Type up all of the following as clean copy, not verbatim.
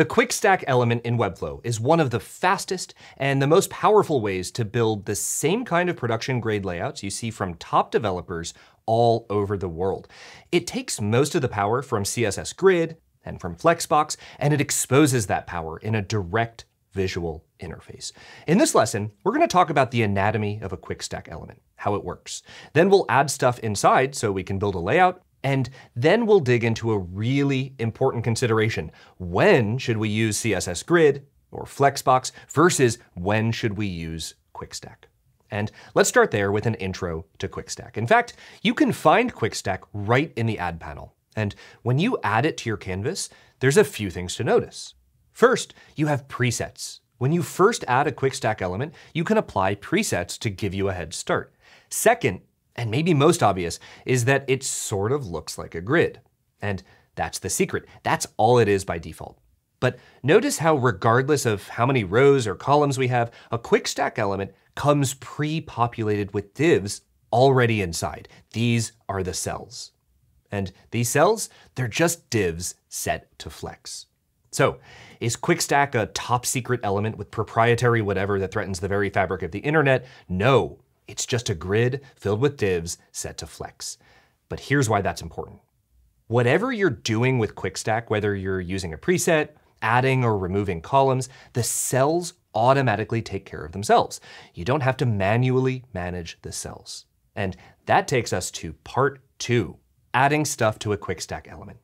The QuickStack element in Webflow is one of the fastest and the most powerful ways to build the same kind of production grade layouts you see from top developers all over the world. It takes most of the power from CSS Grid and from Flexbox, and it exposes that power in a direct visual interface. In this lesson, we're going to talk about the anatomy of a QuickStack element, how it works. Then we'll add stuff inside so we can build a layout, and then we'll dig into a really important consideration. When should we use CSS Grid or Flexbox versus when should we use QuickStack? And let's start there with an intro to QuickStack. In fact, you can find QuickStack right in the add panel. And when you add it to your canvas, there's a few things to notice. First, you have presets. When you first add a QuickStack element, you can apply presets to give you a head start. Second, and maybe most obvious, is that it sort of looks like a grid. And that's the secret. That's all it is by default. But notice how, regardless of how many rows or columns we have, a QuickStack element comes pre-populated with divs already inside. These are the cells. And these cells, they're just divs set to flex. So, is QuickStack a top secret element with proprietary whatever that threatens the very fabric of the internet? No, it's just a grid filled with divs set to flex. But here's why that's important. Whatever you're doing with QuickStack, whether you're using a preset, adding or removing columns, the cells automatically take care of themselves. You don't have to manually manage the cells. And that takes us to part two. Adding stuff to a QuickStack element.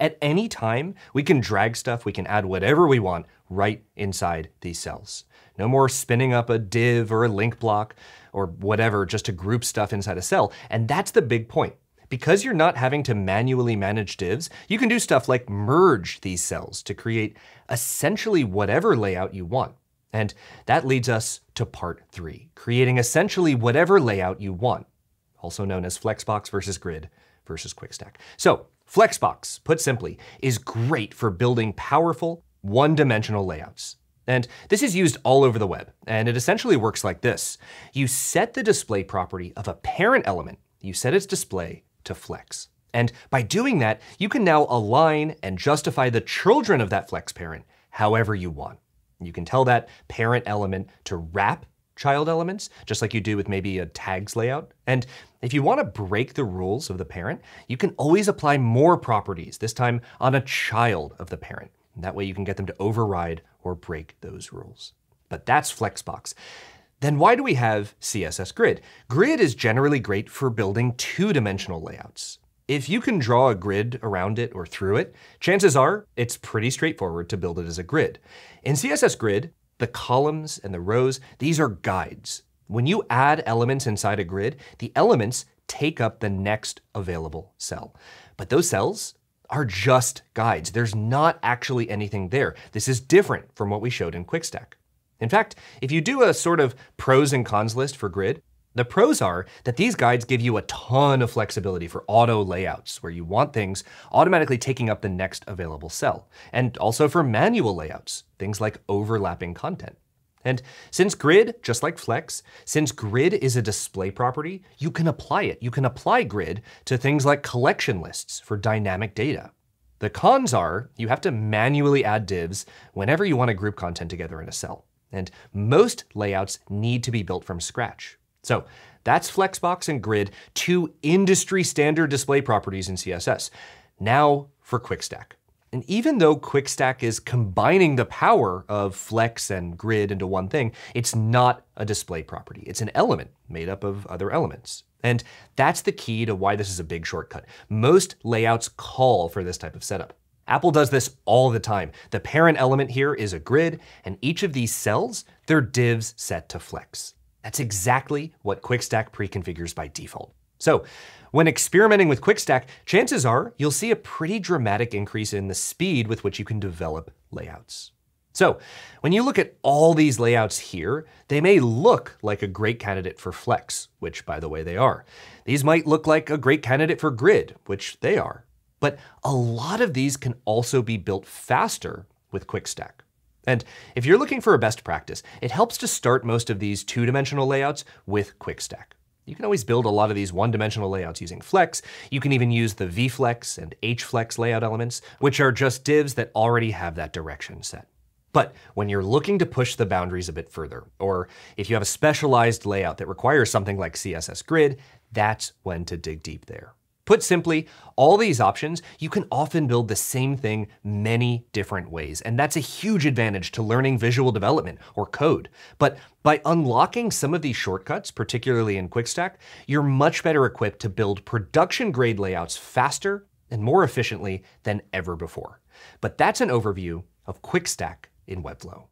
At any time, we can drag stuff, we can add whatever we want right inside these cells. No more spinning up a div or a link block or whatever just to group stuff inside a cell. And that's the big point. Because you're not having to manually manage divs, you can do stuff like merge these cells to create essentially whatever layout you want. And that leads us to part three, creating essentially whatever layout you want, also known as Flexbox versus Grid versus QuickStack. So Flexbox, put simply, is great for building powerful one-dimensional layouts. And this is used all over the web, and it essentially works like this. You set the display property of a parent element, you set its display to flex. And by doing that, you can now align and justify the children of that flex parent however you want. You can tell that parent element to wrap child elements, just like you do with maybe a tags layout. And if you want to break the rules of the parent, you can always apply more properties, this time on a child of the parent. And that way you can get them to override or break those rules. But that's Flexbox. Then why do we have CSS Grid? Grid is generally great for building two-dimensional layouts. If you can draw a grid around it or through it, chances are it's pretty straightforward to build it as a grid. In CSS Grid, the columns and the rows, these are guides. When you add elements inside a grid, the elements take up the next available cell. But those cells are just guides. There's not actually anything there. This is different from what we showed in QuickStack. In fact, if you do a sort of pros and cons list for Grid, the pros are that these guides give you a ton of flexibility for auto layouts, where you want things automatically taking up the next available cell, and also for manual layouts, things like overlapping content. And since Grid, just like Flex, since Grid is a display property, you can apply it. You can apply Grid to things like collection lists for dynamic data. The cons are you have to manually add divs whenever you want to group content together in a cell. And most layouts need to be built from scratch. So that's Flexbox and Grid, two industry standard display properties in CSS. Now for QuickStack. And even though QuickStack is combining the power of Flex and Grid into one thing, it's not a display property. It's an element made up of other elements. And that's the key to why this is a big shortcut. Most layouts call for this type of setup. Apple does this all the time. The parent element here is a grid, and each of these cells, they're divs set to flex. That's exactly what QuickStack pre-configures by default. So when experimenting with QuickStack, chances are you'll see a pretty dramatic increase in the speed with which you can develop layouts. So when you look at all these layouts here, they may look like a great candidate for Flex, which by the way they are. These might look like a great candidate for Grid, which they are. But a lot of these can also be built faster with QuickStack. And if you're looking for a best practice, it helps to start most of these two-dimensional layouts with QuickStack. You can always build a lot of these one-dimensional layouts using Flex. You can even use the VFlex and HFlex layout elements, which are just divs that already have that direction set. But when you're looking to push the boundaries a bit further, or if you have a specialized layout that requires something like CSS Grid, that's when to dig deep there. Put simply, all these options, you can often build the same thing many different ways, and that's a huge advantage to learning visual development or code. But by unlocking some of these shortcuts, particularly in QuickStack, you're much better equipped to build production-grade layouts faster and more efficiently than ever before. But that's an overview of QuickStack in Webflow.